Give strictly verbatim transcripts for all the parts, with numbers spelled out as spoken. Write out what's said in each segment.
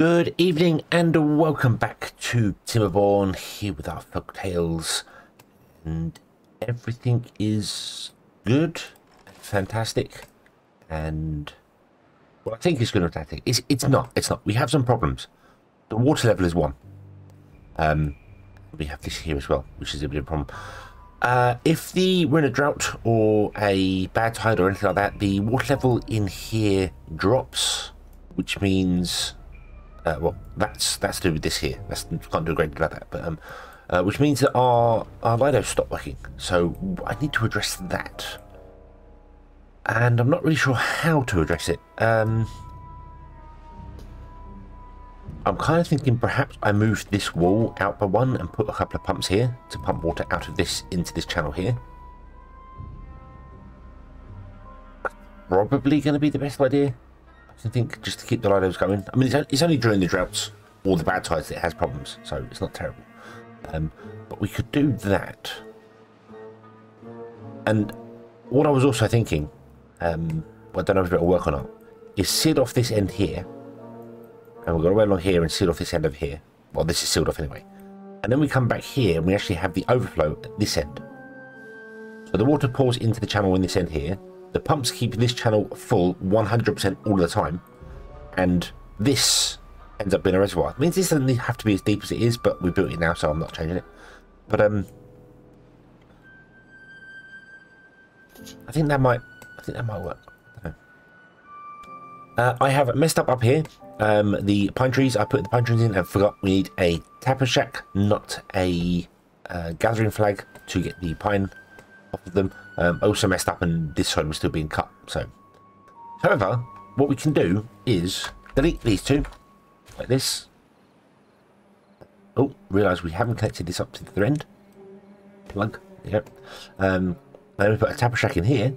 Good evening and welcome back to Timberborn here with our folk tales, and everything is good, fantastic, and well, I think it's good or fantastic. It's it's not. It's not. We have some problems. The water level is one. Um, we have this here as well, which is a bit of a problem. Uh, if the we're in a drought or a bad tide or anything like that, the water level in here drops, which means. Uh, well, that's that's to do with this here. That's can't do a great deal about that, but um, uh, which means that our our lidos stop working. So I need to address that, and I'm not really sure how to address it. Um, I'm kind of thinking perhaps I move this wall out by one and put a couple of pumps here to pump water out of this into this channel here. Probably going to be the best idea. I think just to keep the lidos going. I mean, it's only during the droughts or the bad tides that it has problems, so it's not terrible. Um, but we could do that. And what I was also thinking, um, well, I don't know if it'll work or not, is seal off this end here, and we've got to go along here and seal off this end over here. Well, this is sealed off anyway. And then we come back here and we actually have the overflow at this end. So the water pours into the channel in this end here. The pumps keep this channel full one hundred percent all the time, and this ends up being a reservoir. It means this doesn't have to be as deep as it is, but we built it now, so I'm not changing it. But um, I think that might, I think that might work. I don't know. Uh, I have messed up up here. Um, the pine trees. I put the pine trees in and forgot we need a tapper shack, not a uh, gathering flag, to get the pine off of them. Um, also messed up, and this side was still being cut. So, however, what we can do is delete these two like this. Oh, realise we haven't connected this up to the other end. Plug. Yep. Um, then we put a tapper shack in here.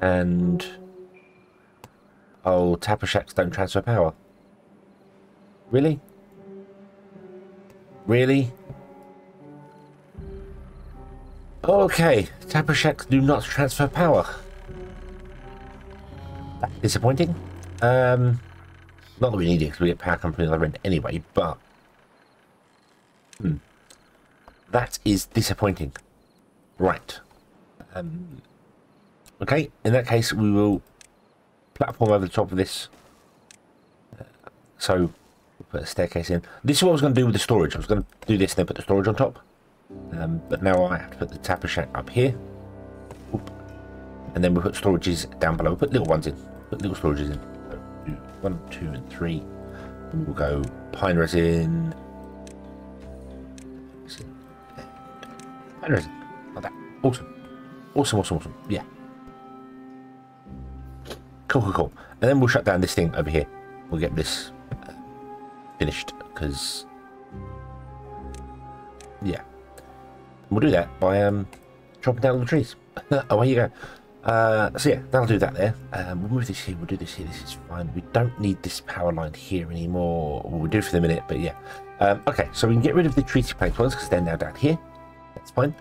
And oh, tapper shacks don't transfer power. Really? Really? Okay, tapper shacks do not transfer power. That's disappointing. Um, not that we need it, because we get power coming from the other end anyway, but... Hmm. That is disappointing. Right. Um, okay, in that case, we will platform over the top of this. Uh, so... put a staircase in. This is what I was going to do with the storage. I was going to do this and then put the storage on top. Um, but now I have to put the tapper shack up here. Oop. And then we put storages down below. We put little ones in. Put little storages in. So, one, two, and three. And we'll go pine resin. Pine resin. Like that. Awesome. Awesome, awesome, awesome. Yeah. Cool, cool, cool. And then we'll shut down this thing over here. We'll get this finished, because yeah, we'll do that by um chopping down all the trees. Away you go. Uh so yeah, that'll do that there. Um we'll move this here, we'll do this here, this is fine. We don't need this power line here anymore. Well, we'll do it for the minute, but yeah. Um okay, so we can get rid of the treaty plank ones because they're now down here. That's fine.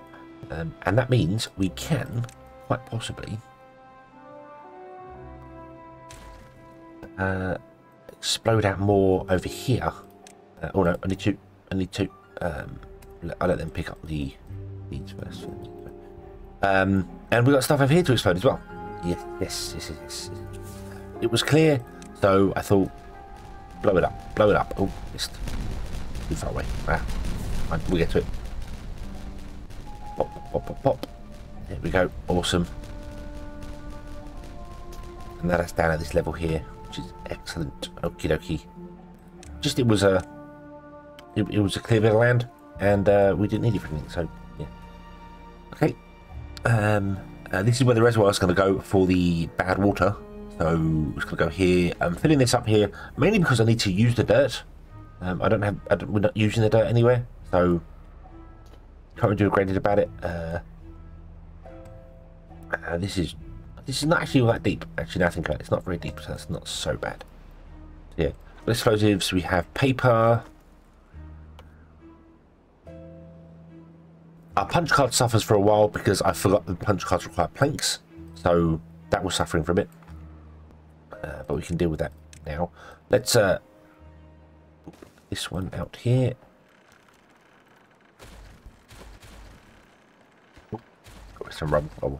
Um and that means we can quite possibly uh explode out more over here. Uh, oh no, I need to, I need to, um, I'll let them pick up the beads first. Um, and we've got stuff over here to explode as well. Yes, yes, yes, yes, yes. It was clear, so I thought, blow it up, blow it up. Oh, just too far away. Ah, fine, we'll get to it. Pop, pop, pop, pop. There we go, awesome. And now that's down at this level here, which is excellent. Okie dokie. Just it was a it, it was a clear bit of land, and uh, we didn't need everything, so yeah. Okay. Um, uh, this is where the reservoir is going to go for the bad water. So it's going to go here. I'm filling this up here mainly because I need to use the dirt. Um, I don't have. I don't, we're not using the dirt anywhere, so can't really do a great deal about it. Uh, uh, this is. This is not actually all that deep. Actually, now I think about it, it's not very deep, so that's not so bad. Yeah, with explosives, we have paper. Our punch card suffers for a while because I forgot the punch cards require planks. So that was suffering from it, uh, but we can deal with that now. Let's uh, this one out here. Got some rubble. Oh.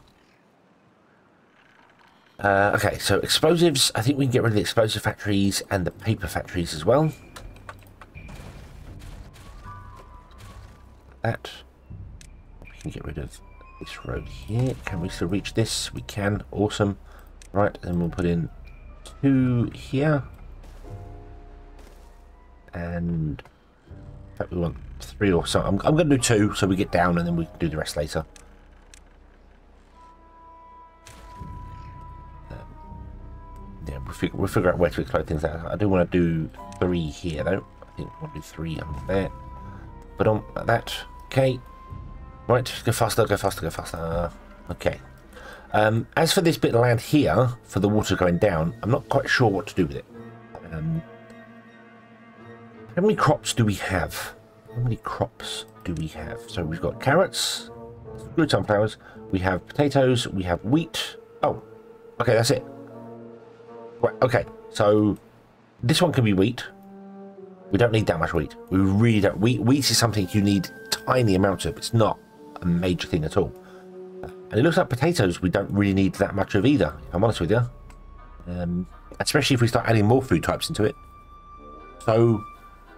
Uh, okay, so explosives. I think we can get rid of the explosive factories and the paper factories as well. That. We can get rid of this road here. Can we still reach this? We can. Awesome. Right, then we'll put in two here. And in fact, we want three or so. I'm, I'm going to do two so we get down and then we can do the rest later. We'll figure out where to explode things out. I do want to do three here though. I think we'll do three under there. But on like that. Okay. Right, go faster, go faster, go faster. Okay. Um, as for this bit of land here, for the water going down, I'm not quite sure what to do with it. Um, how many crops do we have? How many crops do we have? So we've got carrots, blue sunflowers, we have potatoes, we have wheat. Oh, okay, that's it. Right, okay, so this one can be wheat. We don't need that much wheat. We really don't. Wheat, wheat is something you need tiny amounts of. It's not a major thing at all. And it looks like potatoes we don't really need that much of either, if I'm honest with you. Um, especially if we start adding more food types into it. So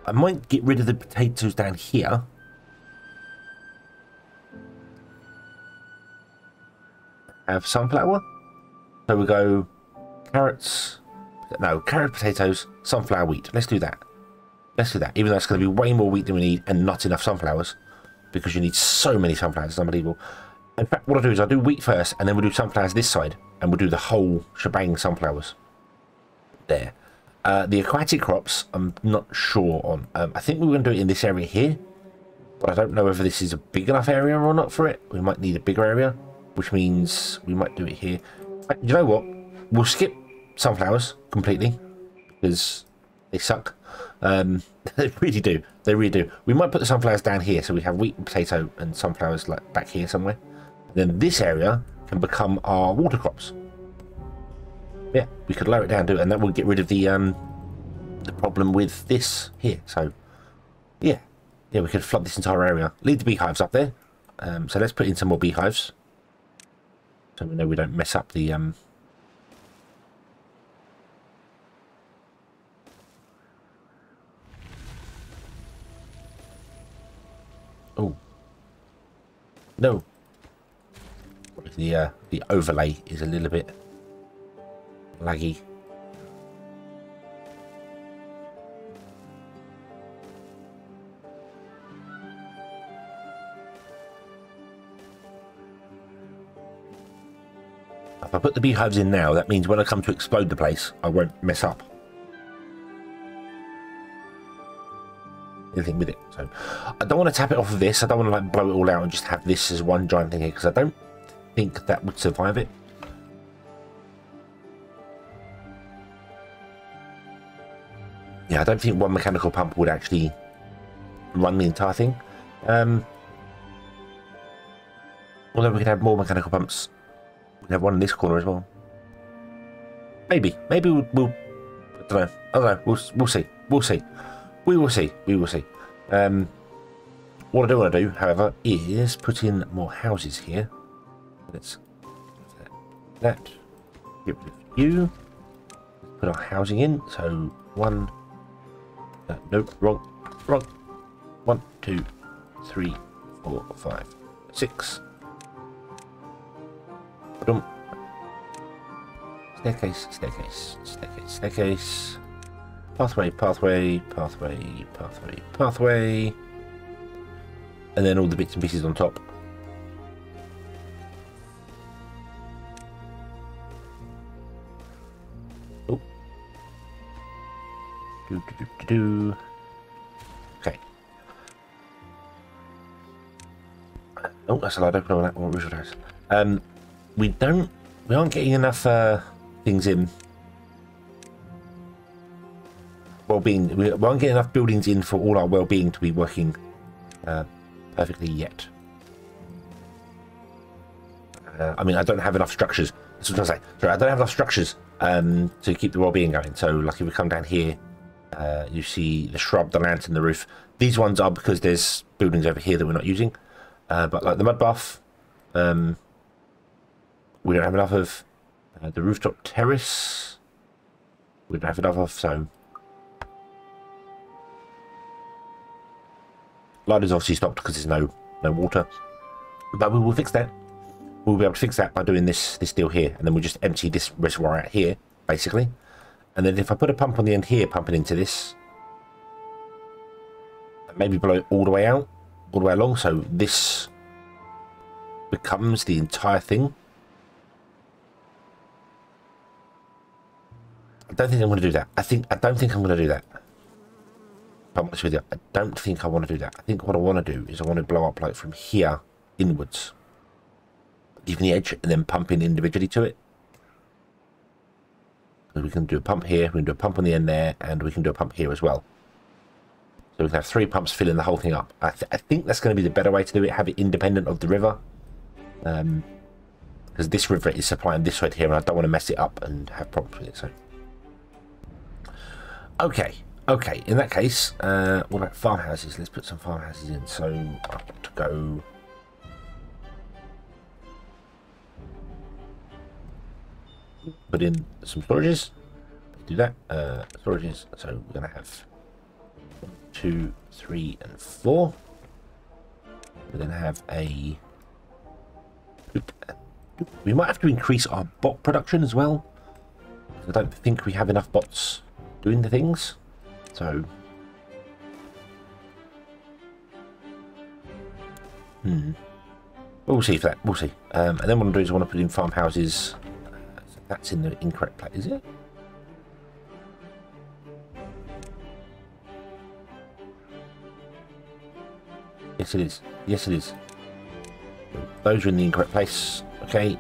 I might get rid of the potatoes down here. Have sunflower. So we go... Carrots, no, carrot, potatoes, sunflower, wheat. Let's do that. Let's do that. Even though it's going to be way more wheat than we need and not enough sunflowers, because you need so many sunflowers. It's unbelievable. In fact, what I'll do is I'll do wheat first and then we'll do sunflowers this side and we'll do the whole shebang sunflowers. There. Uh, the aquatic crops, I'm not sure on. Um, I think we were going to do it in this area here, but I don't know whether this is a big enough area or not for it. We might need a bigger area, which means we might do it here. You know what? We'll skip sunflowers completely because they suck. Um they really do. They really do. We might put the sunflowers down here so we have wheat and potato and sunflowers like back here somewhere. Then this area can become our water crops. Yeah, we could lower it down, do it, and that will get rid of the um the problem with this here. So yeah. Yeah, we could flood this entire area. Leave the beehives up there. Um so let's put in some more beehives. So we know we don't mess up the um Oh no! The uh, the overlay is a little bit laggy. If I put the beehives in now, that means when I come to explode the place, I won't mess up anything with it. So I don't want to tap it off of this. I don't want to like blow it all out and just have this as one giant thing here, because I don't think that would survive it. Yeah, I don't think one mechanical pump would actually run the entire thing. Um although we could have more mechanical pumps. We can have one in this corner as well. Maybe maybe we'll, we'll I don't know. I don't know. We'll, we'll see. We'll see. We will see, we will see. Um, what I do want to do, however, is put in more houses here. Let's that, that. Get rid of you. Put our housing in. So one, uh, nope, wrong, wrong. One, two, three, four, five, six. Boom. Staircase, staircase, staircase, staircase. Pathway, pathway, pathway, pathway, pathway. And then all the bits and pieces on top. Oh. Do, do, do, do, do. Okay. Oh, that's a lot. I don't know that one. Ritual house. Um, we don't, we aren't getting enough uh, things in. Well-being, we won't get enough buildings in for all our well-being to be working uh, perfectly yet. Uh, I mean, I don't have enough structures. That's what I'm trying to say. Sorry, I don't have enough structures um, to keep the well-being going. So, like, if we come down here, uh, you see the shrub, the lantern, the roof. These ones are because there's buildings over here that we're not using. Uh, but, like, the mud bath, um, we don't have enough of. Uh, the rooftop terrace, we don't have enough of, so... Larder's obviously stopped because there's no no water. But we will fix that. We'll be able to fix that by doing this this deal here. And then we'll just empty this reservoir out here, basically. And then if I put a pump on the end here, pumping into this, maybe blow it all the way out, all the way along, so this becomes the entire thing. I don't think I'm going to do that. I think I don't think I'm going to do that. If I'm honest with you, I don't think I want to do that. I think what I want to do is I want to blow up like from here inwards, leaving the edge and then pumping individually to it. So we can do a pump here, we can do a pump on the end there, and we can do a pump here as well. So we can have three pumps filling the whole thing up. I, th I think that's going to be the better way to do it. Have it independent of the river, um, because this river is supplying this right here, and I don't want to mess it up and have problems with it. So. Okay, okay, in that case, uh, what about farmhouses? Let's put some farmhouses in. So I've got to go... put in some storages. Let's do that. Uh, storages. So we're going to have one, two, three, and four. We're going to have a... We might have to increase our bot production as well. I don't think we have enough bots doing the things, so hmm. We'll see for that. We'll see. Um, and then what I do is I want to put in farmhouses. So that's in the incorrect place, is it? Yes, it is. Yes, it is. Those are in the incorrect place. Okay.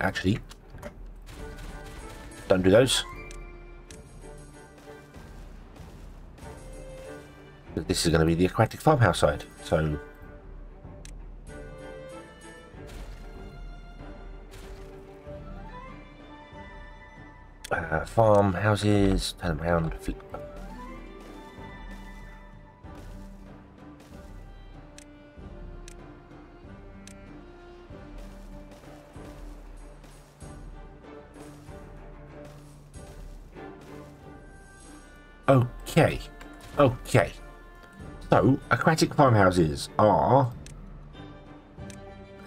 Actually, don't do those. But this is going to be the aquatic farmhouse side, so uh, farmhouses, turn them around, flip. Okay, okay, so aquatic farmhouses are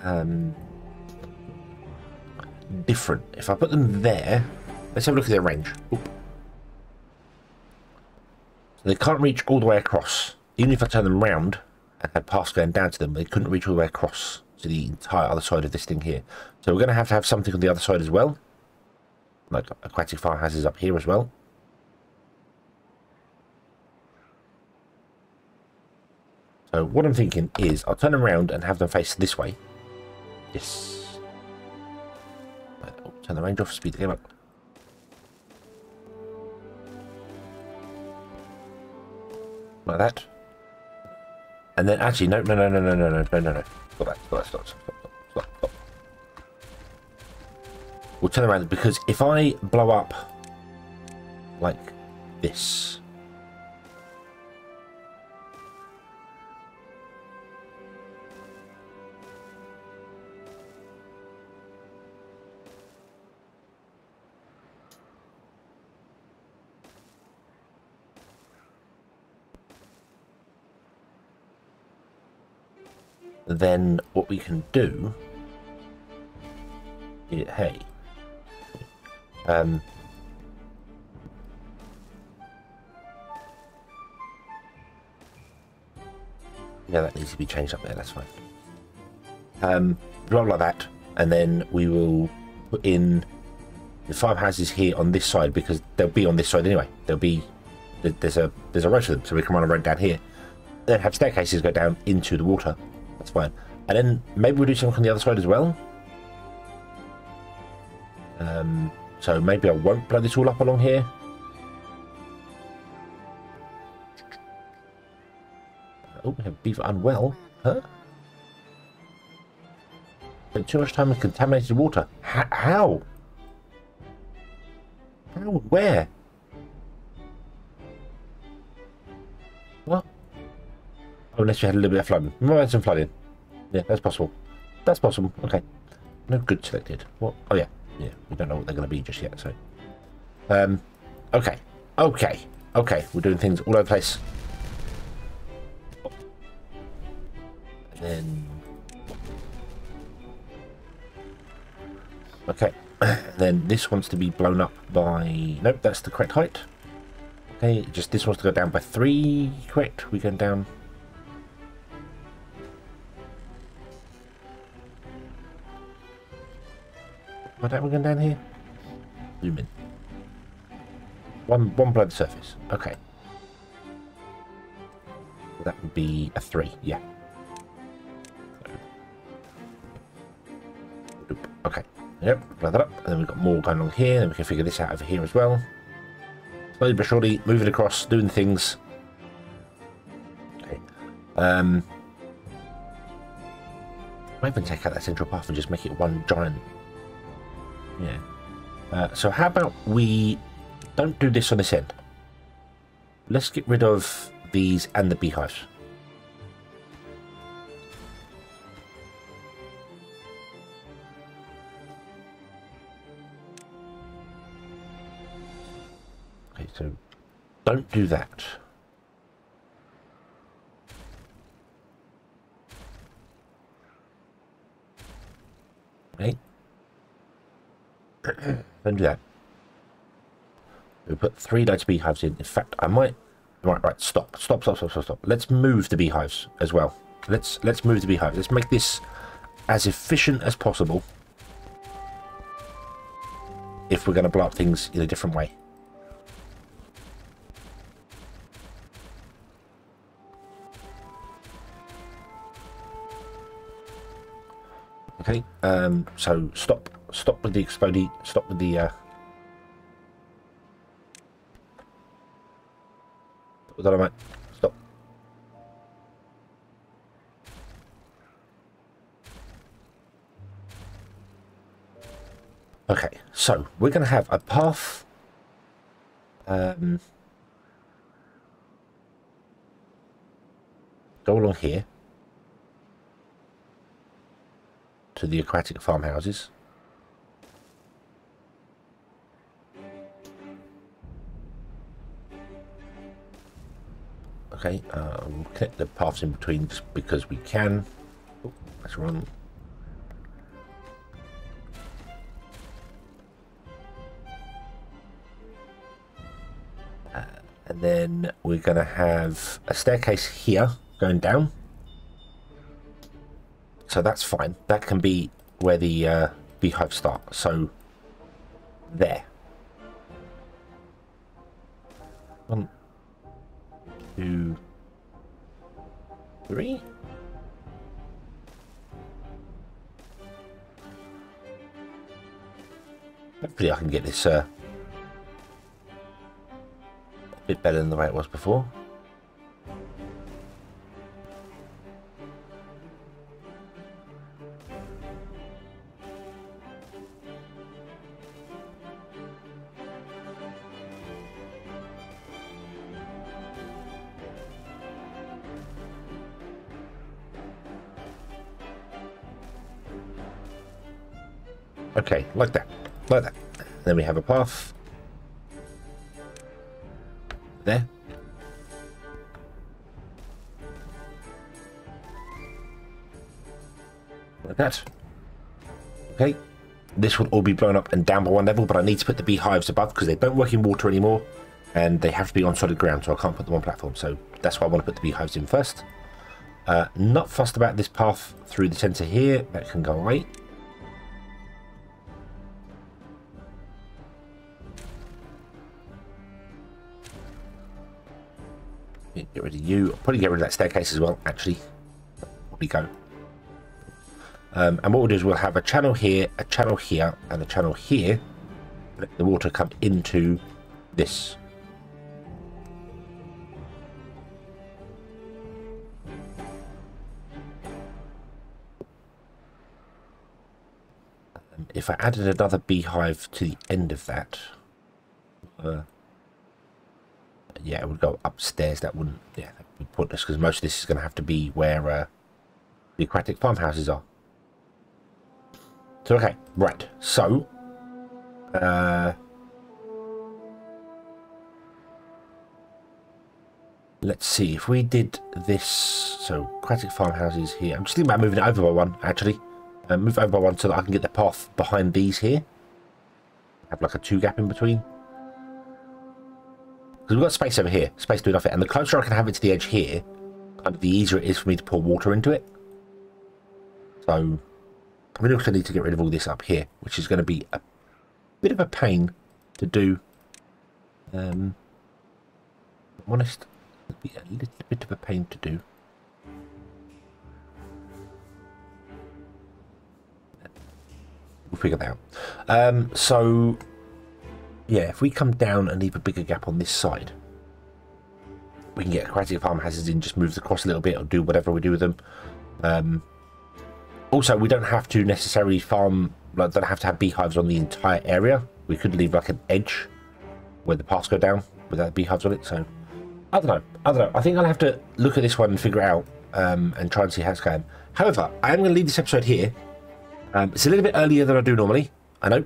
um, different. If I put them there, let's have a look at their range. Oop. So they can't reach all the way across. Even if I turn them round and had paths going down to them, they couldn't reach all the way across to the entire other side of this thing here. So we're going to have to have something on the other side as well, like aquatic farmhouses up here as well. So what I'm thinking is I'll turn them around and have them face this way. Yes. I'll turn the range off, speed the game up. Like that. And then actually, no, no, no, no, no, no, no, no, no, no. Stop that, stop that, stop, stop, stop, stop, stop. We'll turn around because if I blow up like this, then what we can do is, hey, um, yeah, that needs to be changed up there, that's fine. Um, blah, like that, and then we will put in the farmhouses here on this side because they'll be on this side anyway. They'll be, there's a, there's a road to them, so we can run a road down here. Then have staircases go down into the water. That's fine. And then maybe we'll do something on the other side as well. Um, so maybe I won't blow this all up along here. Oh, we have beaver unwell. Huh? Spent too much time in contaminated water. H- how? How? Where? What? Oh, unless you had a little bit of flooding. We might have some flooding. Yeah, that's possible. That's possible. Okay. No good selected. What? Oh, yeah. Yeah, we don't know what they're going to be just yet, so. Um, okay. Okay. Okay. We're doing things all over the place. And then... Okay. Then this wants to be blown up by... Nope, that's the correct height. Okay, just this wants to go down by three. Correct. We're going down... What are we going down here? Zoom in. One, one blood surface. Okay. That would be a three. Yeah. Okay. Yep. Blow that up. And then we've got more going on here. Then we can figure this out over here as well. Slowly but surely, moving across, doing things. Okay. Um. Might even take out that central path and just make it one giant. Yeah. Uh, so how about we don't do this on this end? Let's get rid of these and the beehives. Okay, so don't do that. Okay. Don't do that. We put three loads of beehives in. In fact, I might. Right, right. Stop. Stop. Stop. Stop. Stop. Stop. Let's move the beehives as well. Let's let's move the beehives. Let's make this as efficient as possible. If we're going to blow up things in a different way. Okay. Um. So stop. Stop with the explodey. Stop with the. Uh, stop with the dynamite. Stop. Okay, so we're going to have a path. Um, go along here to the aquatic farmhouses. Okay, uh, we'll connect the paths in between just because we can. Oh, that's wrong. Uh, and then we're going to have a staircase here going down. So that's fine. That can be where the uh, beehives start. So there. One. Two, three. Hopefully I can get this uh, a bit better than the way it was before. Okay, like that, like that. Then we have a path. There. Like that. Okay. This will all be blown up and down by one level, but I need to put the beehives above because they don't work in water anymore and they have to be on solid ground, so I can't put them on platform. So that's why I want to put the beehives in first. Uh, not fussed about this path through the center here. That can go away. Get rid of you. I'll probably get rid of that staircase as well, actually. There we go. Um, and what we'll do is we'll have a channel here, a channel here, and a channel here. let the water come into this. If I added another beehive to the end of that, uh, yeah, it would go upstairs. That wouldn't, yeah, that would be pointless, because most of this is going to have to be where uh, the aquatic farmhouses are. So, okay, right. So, uh, let's see if we did this. So, aquatic farmhouses here. I'm just thinking about moving it over by one, actually. Uh, move over by one so that I can get the path behind these here. Have like a two gap in between. Because we've got space over here. Space to enough it. And the closer I can have it to the edge here, kind of the easier it is for me to pour water into it. So, I'm going to also need to get rid of all this up here, which is going to be a bit of a pain to do. Um, I'm honest, it'll be a little bit of a pain to do. We'll figure that out. Um, so, yeah, if we come down and leave a bigger gap on this side, we can get aquatic farmhouses in, just move the cross a little bit or do whatever we do with them. Um, also, we don't have to necessarily farm, like, don't have to have beehives on the entire area. We could leave like an edge where the paths go down without beehives on it. So, I don't know. I don't know. I think I'll have to look at this one and figure it out um, and try and see how it's going. However, I am going to leave this episode here. Um, it's a little bit earlier than I do normally, I know,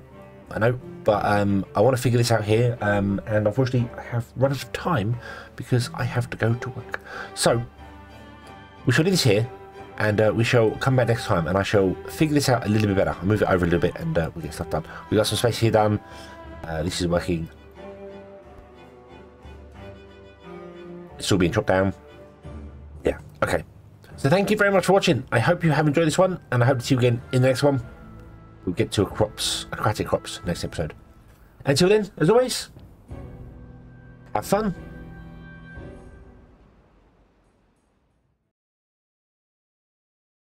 I know, but um, I want to figure this out here, um, and unfortunately I have run out of time because I have to go to work. So, we shall do this here, and uh, we shall come back next time, and I shall figure this out a little bit better. I'll move it over a little bit, and uh, we'll get stuff done. We've got some space here done, uh, this is working, it's still being chopped down, yeah, okay. So thank you very much for watching. I hope you have enjoyed this one, and I hope to see you again in the next one. We'll get to crops, aquatic crops next episode. Until then, as always, have fun.